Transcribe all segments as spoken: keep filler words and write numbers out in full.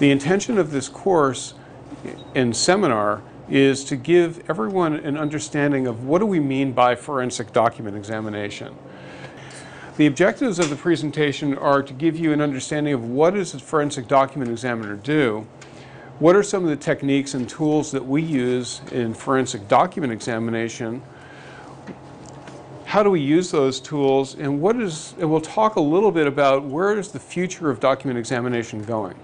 The intention of this course and seminar is to give everyone an understanding of what do we mean by forensic document examination. The objectives of the presentation are to give you an understanding of what does a forensic document examiner do, what are some of the techniques and tools that we use in forensic document examination, how do we use those tools, and what is, and we'll talk a little bit about where is the future of document examination going.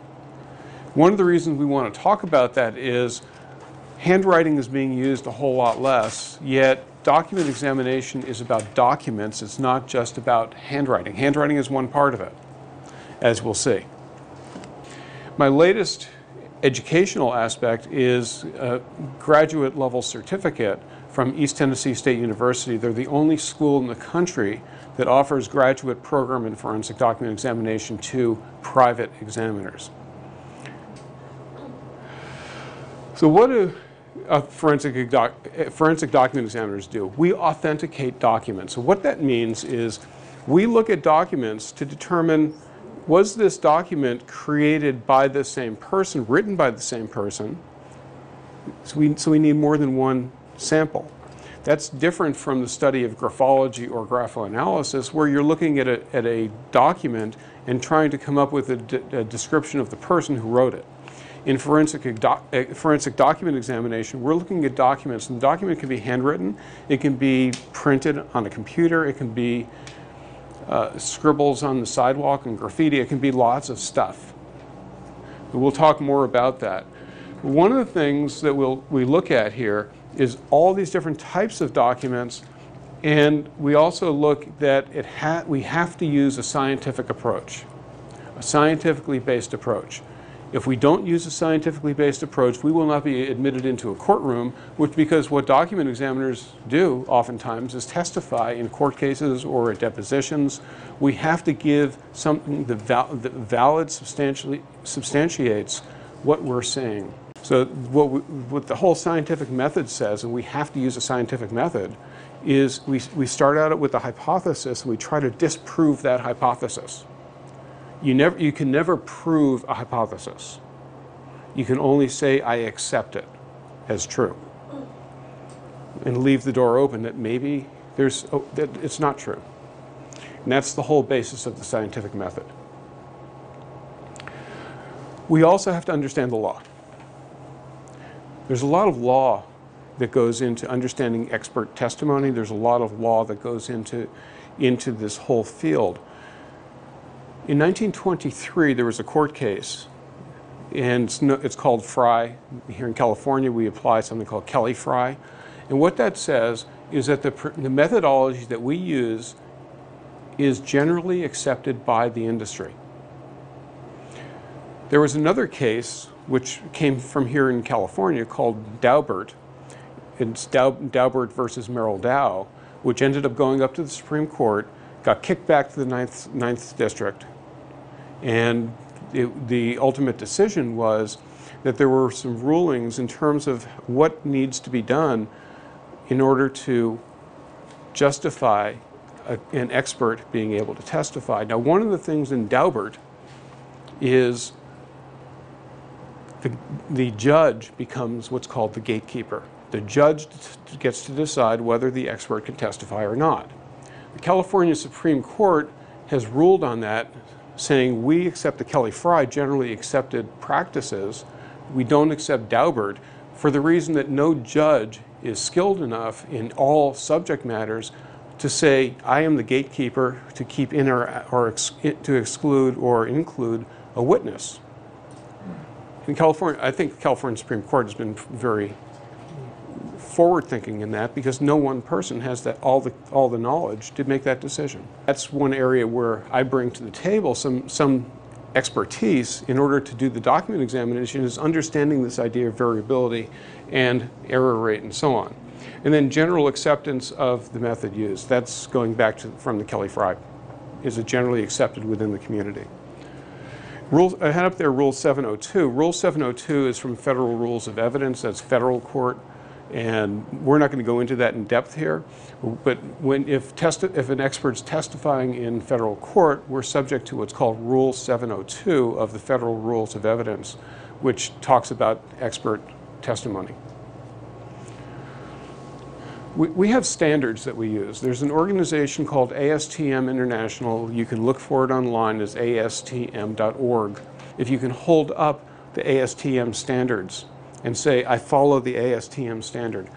One of the reasons we want to talk about that is handwriting is being used a whole lot less, yet document examination is about documents. It's not just about handwriting. Handwriting is one part of it, as we'll see. My latest educational aspect is a graduate level certificate from East Tennessee State University. They're the only school in the country that offers graduate program in forensic document examination to private examiners. So what do uh, forensic, doc, forensic document examiners do? We authenticate documents. So what that means is we look at documents to determine, was this document created by the same person, written by the same person? So we, so we need more than one sample. That's different from the study of graphology or graphoanalysis, where you're looking at a, at a document and trying to come up with a, de a description of the person who wrote it. In forensic, doc, forensic document examination, we're looking at documents, and the document can be handwritten, it can be printed on a computer, it can be uh, scribbles on the sidewalk and graffiti, it can be lots of stuff. We'll talk more about that. One of the things that we'll, we look at here is all these different types of documents, and we also look that it ha we have to use a scientific approach, a scientifically based approach. If we don't use a scientifically based approach, we will not be admitted into a courtroom, which because what document examiners do oftentimes is testify in court cases or at depositions. We have to give something that val that valid substantially substantiates what we're saying. So what, we, what the whole scientific method says, and we have to use a scientific method, is we, we start out with a hypothesis and we try to disprove that hypothesis. You, never, you can never prove a hypothesis. You can only say, I accept it as true, and leave the door open that maybe there's, oh, that it's not true. And that's the whole basis of the scientific method. We also have to understand the law. There's a lot of law that goes into understanding expert testimony. There's a lot of law that goes into, into this whole field. In nineteen twenty-three, there was a court case, and it's, no, it's called Fry. Here in California, we apply something called Kelly-Frye. And what that says is that the, the methodology that we use is generally accepted by the industry. There was another case which came from here in California called Daubert. It's Daubert versus Merrill Dow, which ended up going up to the Supreme Court, got kicked back to the ninth, ninth District. And it, the ultimate decision was that there were some rulings in terms of what needs to be done in order to justify a, an expert being able to testify. Now, one of the things in Daubert is the, the judge becomes what's called the gatekeeper. The judge gets to decide whether the expert can testify or not. The California Supreme Court has ruled on that, saying we accept the Kelly-Frye generally accepted practices. We don't accept Daubert for the reason that no judge is skilled enough in all subject matters to say, I am the gatekeeper to keep in or, or ex to exclude or include a witness. In California, I think the California Supreme Court has been very forward-thinking in that, because no one person has that all the all the knowledge to make that decision. That's one area where I bring to the table some some expertise in order to do the document examination, is understanding this idea of variability and error rate and so on. And then general acceptance of the method used. That's going back to from the Kelly-Frye. Is it generally accepted within the community? Rule, I had up there Rule seven oh two. Rule seven oh two is from Federal Rules of Evidence. That's federal court. And we're not going to go into that in depth here, but when if, testi if an expert's testifying in federal court, we're subject to what's called Rule seven oh two of the Federal Rules of Evidence, which talks about expert testimony. We, we have standards that we use. There's an organization called A S T M International. You can look for it online as A S T M dot org. If you can hold up the A S T M standards and say, I follow the A S T M standard.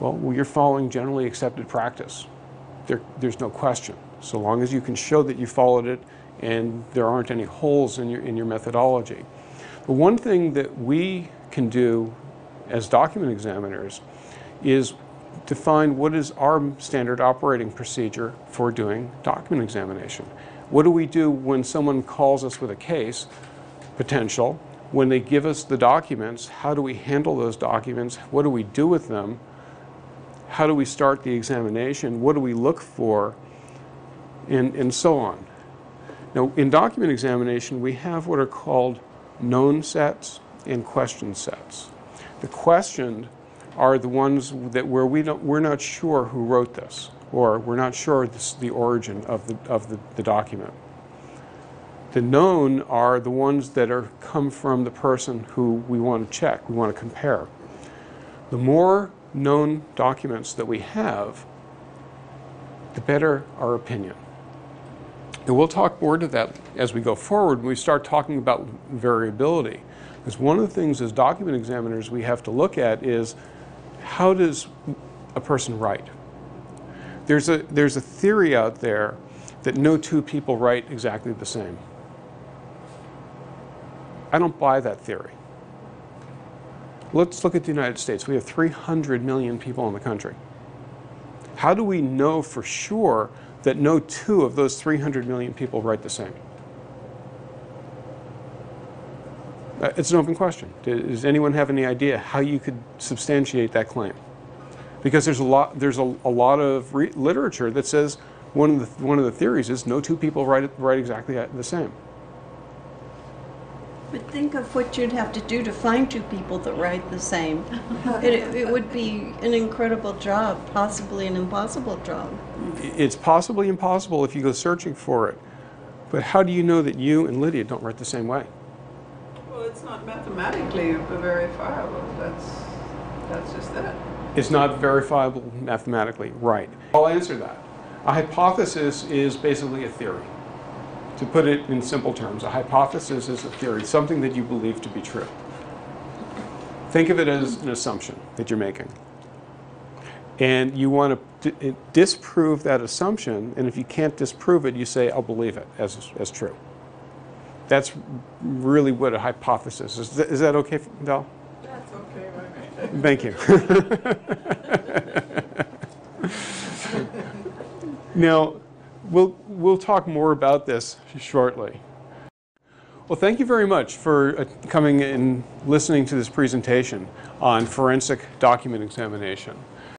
Well, you're following generally accepted practice. There, there's no question. So long as you can show that you followed it and there aren't any holes in your, in your methodology. But one thing that we can do as document examiners is define what is our standard operating procedure for doing document examination. What do we do when someone calls us with a case, potential, when they give us the documents? How do we handle those documents? What do we do with them? How do we start the examination? What do we look for? And, and so on. Now, in document examination, we have what are called known sets and question sets. The questioned are the ones that where we don't, we're not sure who wrote this, or we're not sure this, the origin of the, of the, the document. The known are the ones that are come from the person who we want to check, we want to compare. The more known documents that we have, the better our opinion. And we'll talk more to that as we go forward when we start talking about variability. Because one of the things as document examiners we have to look at is, how does a person write? There's a, there's a theory out there that no two people write exactly the same. I don't buy that theory. Let's look at the United States. We have three hundred million people in the country. How do we know for sure that no two of those three hundred million people write the same? It's an open question. Does anyone have any idea how you could substantiate that claim? Because there's a lot, there's a, a lot of re literature that says one of the, one of the theories is no two people write, write exactly the same. But think of what you'd have to do to find two people that write the same. It, it would be an incredible job, possibly an impossible job. It's possibly impossible if you go searching for it. But how do you know that you and Lydia don't write the same way? Well, it's not mathematically verifiable. That's, that's just that. It's not verifiable mathematically, right. I'll answer that. A hypothesis is basically a theory. To put it in simple terms, a hypothesis is a theory, something that you believe to be true. Think of it as an assumption that you're making. And you want to disprove that assumption, and if you can't disprove it, you say, I'll believe it as, as true. That's really what a hypothesis is. Is that okay, Val? That's okay, right? Thank you. Now, we'll, we'll talk more about this shortly. Well, thank you very much for coming and listening to this presentation on forensic document examination.